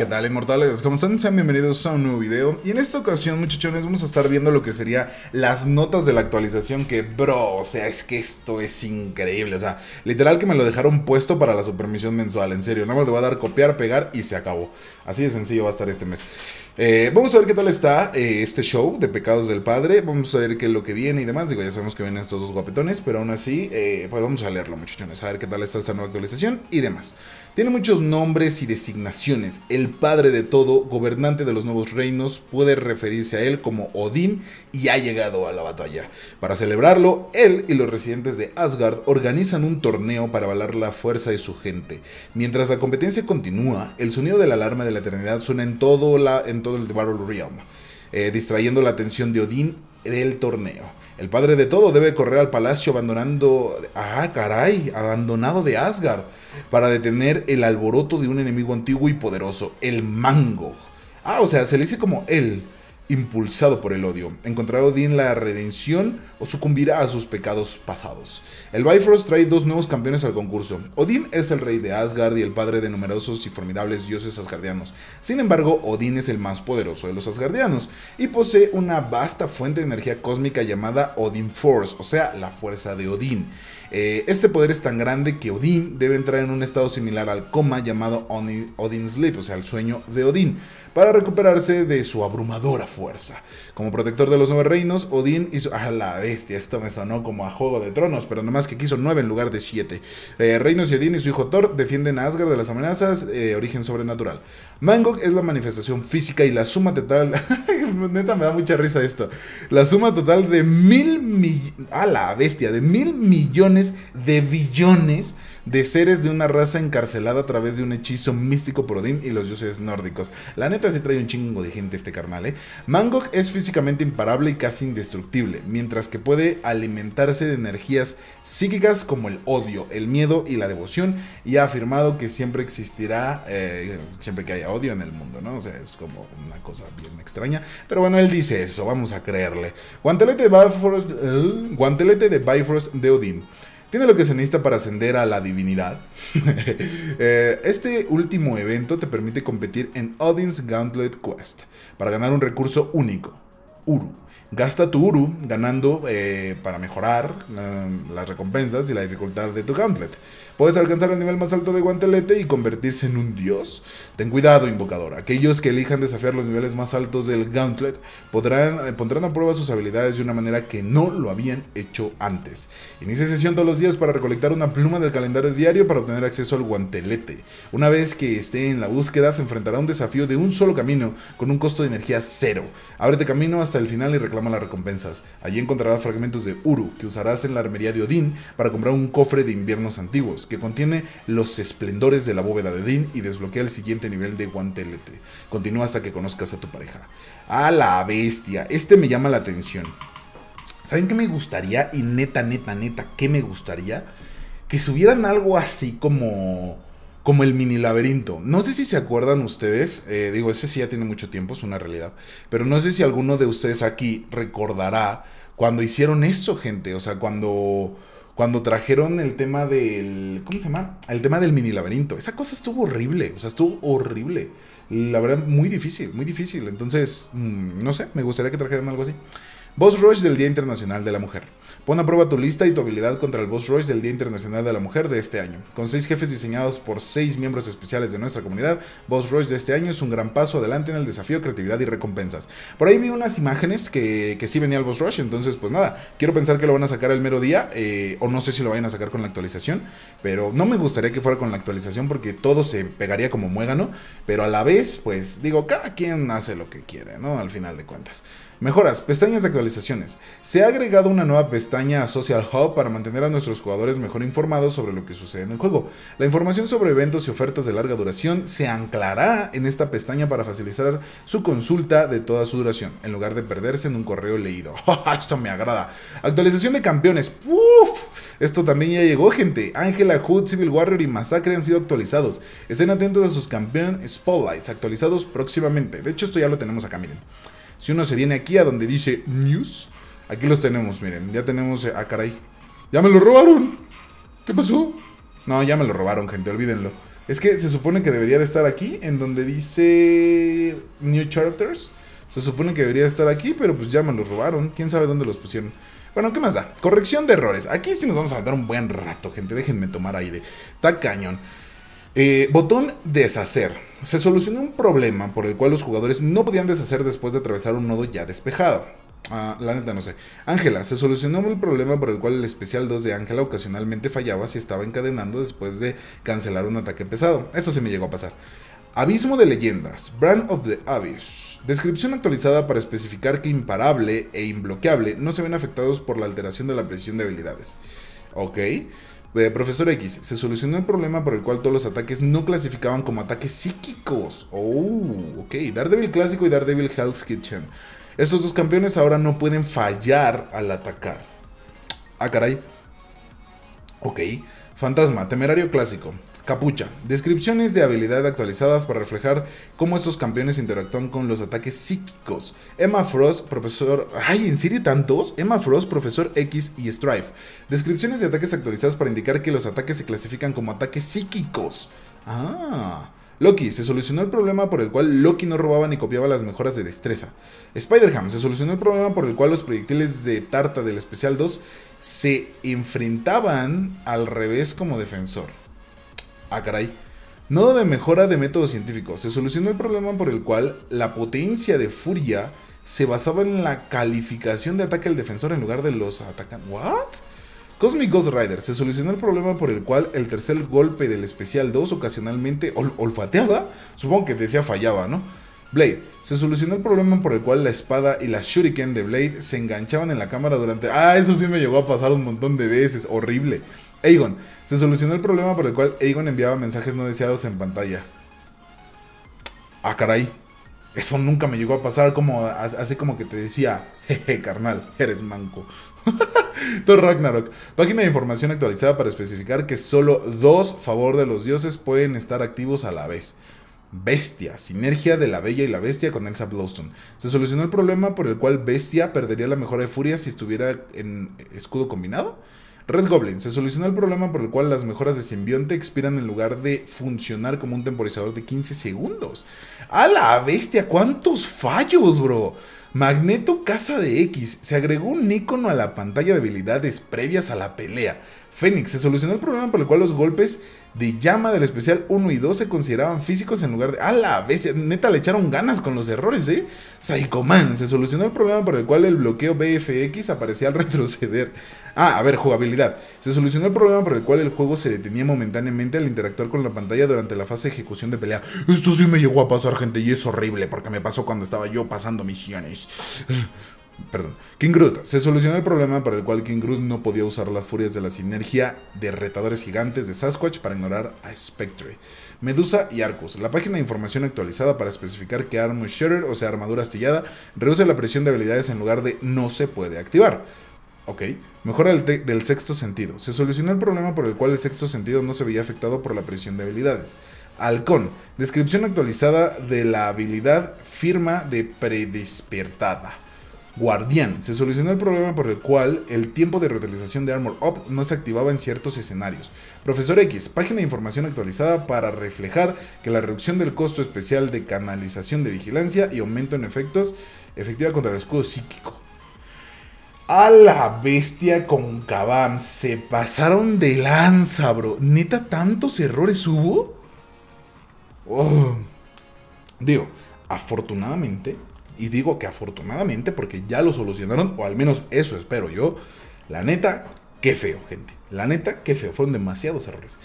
¿Qué tal, inmortales? ¿Cómo están? Sean bienvenidos a un nuevo video. Y en esta ocasión, muchachones, vamos a estar viendo lo que sería las notas de la actualización. Que, bro, o sea, es que esto es increíble. O sea, literal que me lo dejaron puesto para la supermisión mensual. En serio, nada más le voy a dar copiar, pegar y se acabó. Así de sencillo va a estar este mes. Vamos a ver qué tal está este show de Pecados del Padre. Vamos a ver qué es lo que viene y demás. Digo, ya sabemos que vienen estos dos guapetones, pero aún así, pues vamos a leerlo, muchachones. A ver qué tal está esta nueva actualización y demás. Tiene muchos nombres y designaciones. El padre de todo, gobernante de los nuevos reinos, puede referirse a él como Odín y ha llegado a la batalla. Para celebrarlo, él y los residentes de Asgard organizan un torneo para avalar la fuerza de su gente. Mientras la competencia continúa, el sonido de la alarma de la eternidad suena en todo el Battle Realm, distrayendo la atención de Odín del torneo. El padre de todo debe correr al palacio abandonado de Asgard para detener el alboroto de un enemigo antiguo y poderoso, el Mangog. Ah, o sea, se le dice como él, impulsado por el odio. ¿Encontrará Odín la redención o sucumbirá a sus pecados pasados? El Bifrost trae dos nuevos campeones al concurso. Odín es el rey de Asgard y el padre de numerosos y formidables dioses asgardianos. Sin embargo, Odín es el más poderoso de los asgardianos y posee una vasta fuente de energía cósmica llamada Odin Force, o sea, la fuerza de Odín. Este poder es tan grande que Odín debe entrar en un estado similar al coma llamado Oni Sleep, o sea, el sueño de Odín, para recuperarse de su abrumadora fuerza. Como protector de los nueve reinos, Odín hizo... ¡Ah, la bestia! Esto me sonó como a Juego de Tronos, pero nomás que quiso 9 en lugar de 7. Reinos y Odín y su hijo Thor defienden a Asgard de las amenazas origen sobrenatural. Mangog es la manifestación física y la suma total... Neta, me da mucha risa esto. La suma total de 1000 millones... ¡Ah, la bestia! De 1000 millones de billones de seres de una raza encarcelada a través de un hechizo místico por Odín y los dioses nórdicos. La neta sí trae un chingo de gente este carnal, ¿eh? Mangog es físicamente imparable y casi indestructible, mientras que puede alimentarse de energías psíquicas como el odio, el miedo y la devoción, y ha afirmado que siempre existirá, siempre que haya odio en el mundo, ¿no? O sea, es como una cosa bien extraña, pero bueno, él dice eso, vamos a creerle. Guantelete de Bifrost de Odín. Tiene lo que se necesita para ascender a la divinidad. Este último evento te permite competir en Odin's Gauntlet Quest para ganar un recurso único, Uru. Gasta tu Uru ganando para mejorar las recompensas y la dificultad de tu Gauntlet. Puedes alcanzar el nivel más alto de Guantelete y convertirse en un dios. Ten cuidado, invocador. Aquellos que elijan desafiar los niveles más altos del Gauntlet pondrán a prueba sus habilidades de una manera que no lo habían hecho antes. Inicia sesión todos los días para recolectar una pluma del calendario diario para obtener acceso al Guantelete. Una vez que esté en la búsqueda, se enfrentará a un desafío de un solo camino con un costo de energía cero. Ábrete camino hasta el final y reclama las recompensas. Allí encontrarás fragmentos de Uru que usarás en la armería de Odín para comprar un cofre de inviernos antiguos que contiene los esplendores de la bóveda de Odín y desbloquea el siguiente nivel de Guantelete. Continúa hasta que conozcas a tu pareja. ¡A la bestia! Este me llama la atención. ¿Saben qué me gustaría? Y neta, ¿qué me gustaría? Que subieran algo así como el mini laberinto. No sé si se acuerdan ustedes, digo, ese sí ya tiene mucho tiempo, es una realidad, pero no sé si alguno de ustedes aquí recordará cuando hicieron eso, gente. O sea, cuando trajeron el tema del... ¿Cómo se llama? El tema del mini laberinto. Esa cosa estuvo horrible. O sea, estuvo horrible. La verdad, muy difícil, muy difícil. Entonces, no sé, me gustaría que trajeran algo así. Boss Rush del Día Internacional de la Mujer. Pon a prueba tu lista y tu habilidad contra el Boss Rush del Día Internacional de la Mujer de este año. Con 6 jefes diseñados por 6 miembros especiales de nuestra comunidad, Boss Rush de este año es un gran paso adelante en el desafío, creatividad y recompensas. Por ahí vi unas imágenes que sí venía el Boss Rush, entonces pues nada, quiero pensar que lo van a sacar el mero día, o no sé si lo vayan a sacar con la actualización, pero no me gustaría que fuera con la actualización porque todo se pegaría como muégano, pero a la vez, pues digo, cada quien hace lo que quiere, ¿no? Al final de cuentas. Mejoras, pestañas de actualizaciones. Se ha agregado una nueva pestaña a Social Hub para mantener a nuestros jugadores mejor informados sobre lo que sucede en el juego. La información sobre eventos y ofertas de larga duración se anclará en esta pestaña para facilitar su consulta de toda su duración, en lugar de perderse en un correo leído. Esto me agrada. Actualización de campeones. ¡Uf! Esto también ya llegó, gente. Ángela Hood, Civil Warrior y Masacre han sido actualizados. Estén atentos a sus campeón Spotlights actualizados próximamente. De hecho, esto ya lo tenemos acá, miren. Si uno se viene aquí a donde dice News, aquí los tenemos, miren, ya tenemos... ¡Ah, caray! ¡Ya me lo robaron! ¿Qué pasó? No, ya me lo robaron, gente, olvídenlo. Es que se supone que debería de estar aquí, en donde dice New Characters. Se supone que debería estar aquí, pero pues ya me los robaron. ¿Quién sabe dónde los pusieron? Bueno, ¿qué más da? Corrección de errores. Aquí sí nos vamos a aventar un buen rato, gente. Déjenme tomar aire. Está cañón. Botón deshacer. Se solucionó un problema por el cual los jugadores no podían deshacer después de atravesar un nodo ya despejado. La neta no sé. Ángela, se solucionó el problema por el cual el especial 2 de Ángela ocasionalmente fallaba si estaba encadenando después de cancelar un ataque pesado. Esto se me llegó a pasar. Abismo de leyendas. Brand of the Abyss. Descripción actualizada para especificar que imparable e imbloqueable no se ven afectados por la alteración de la precisión de habilidades. Ok. Profesor X, se solucionó el problema por el cual todos los ataques no clasificaban como ataques psíquicos. Oh, ok. Daredevil clásico y Daredevil Hell's Kitchen. Estos dos campeones ahora no pueden fallar al atacar. Ah, caray. Ok. Fantasma, temerario clásico. Capucha, descripciones de habilidad actualizadas para reflejar cómo estos campeones interactúan con los ataques psíquicos. Emma Frost, profesor... ¡Ay, en serio tantos! Emma Frost, profesor X y Strife. Descripciones de ataques actualizadas para indicar que los ataques se clasifican como ataques psíquicos. Ah... Loki, se solucionó el problema por el cual Loki no robaba ni copiaba las mejoras de destreza. Spider-Ham, se solucionó el problema por el cual los proyectiles de tarta del especial 2 se enfrentaban al revés como defensor. Ah, caray. Nodo de mejora de método científico. Se solucionó el problema por el cual la potencia de furia se basaba en la calificación de ataque al defensor en lugar de los atacantes. ¿What? Cosmic Ghost Rider, se solucionó el problema por el cual el tercer golpe del especial 2 ocasionalmente olfateaba, supongo que decía fallaba, ¿no? Blade, se solucionó el problema por el cual la espada y la shuriken de Blade se enganchaban en la cámara durante... Ah, eso sí me llegó a pasar un montón de veces, horrible. Aegon, se solucionó el problema por el cual Aegon enviaba mensajes no deseados en pantalla. Ah, caray. Eso nunca me llegó a pasar, como así como que te decía, jeje, carnal, eres manco. Thor Ragnarok, página de información actualizada para especificar que solo 2 favor de los dioses pueden estar activos a la vez. Bestia, sinergia de la Bella y la Bestia con Elsa Blowstone. Se solucionó el problema por el cual Bestia perdería la mejora de furia si estuviera en escudo combinado. Red Goblin, se solucionó el problema por el cual las mejoras de simbionte expiran en lugar de funcionar como un temporizador de 15 segundos. ¡A la bestia! ¡Cuántos fallos, bro! Magneto, casa de X, se agregó un icono a la pantalla de habilidades previas a la pelea. Fénix, se solucionó el problema por el cual los golpes de llama del especial 1 y 2 se consideraban físicos en lugar de... ¡A la bestia! Neta, le echaron ganas con los errores, ¿eh? Psychoman, se solucionó el problema por el cual el bloqueo BFX aparecía al retroceder. Ah, a ver, jugabilidad. Se solucionó el problema por el cual el juego se detenía momentáneamente al interactuar con la pantalla durante la fase de ejecución de pelea. Esto sí me llegó a pasar, gente, y es horrible porque me pasó cuando estaba yo pasando misiones. Perdón. King Groot, se solucionó el problema por el cual King Groot no podía usar las furias de la sinergia de retadores gigantes de Sasquatch para ignorar a Spectre. Medusa y Arcus, la página de información actualizada para especificar que Armor Shatter, o sea armadura astillada, reduce la presión de habilidades en lugar de no se puede activar. Ok, mejora del sexto sentido. Se solucionó el problema por el cual el sexto sentido no se veía afectado por la presión de habilidades. Halcón, descripción actualizada de la habilidad firma de predespertada. Guardián, se solucionó el problema por el cual el tiempo de reutilización de Armor Up no se activaba en ciertos escenarios. Profesor X, página de información actualizada para reflejar que la reducción del costo especial de canalización de vigilancia y aumento en efectos efectiva contra el escudo psíquico. A la bestia con Kabam, se pasaron de lanza, bro. ¿Neta tantos errores hubo? Oh. Digo, afortunadamente... Y digo que afortunadamente porque ya lo solucionaron, o al menos eso espero yo. La neta, qué feo, gente. La neta, qué feo. Fueron demasiados errores.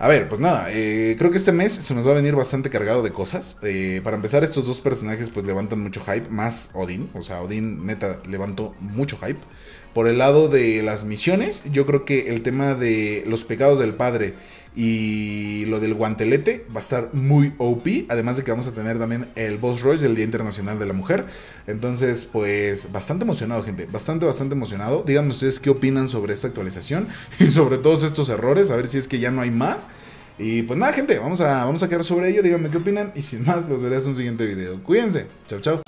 A ver, pues nada, creo que este mes se nos va a venir bastante cargado de cosas. Para empezar, estos dos personajes pues levantan mucho hype, más Odín. O sea, Odín neta levantó mucho hype. Por el lado de las misiones, yo creo que el tema de los pecados del padre y lo del guantelete va a estar muy OP, además de que vamos a tener también el Boss Rush del Día Internacional de la Mujer. Entonces, pues, bastante emocionado, gente, bastante emocionado. Díganme ustedes qué opinan sobre esta actualización y sobre todos estos errores, a ver si es que ya no hay más. Y pues nada, gente, vamos a quedar sobre ello, díganme qué opinan y sin más, los veré en un siguiente video. Cuídense, chao, chao.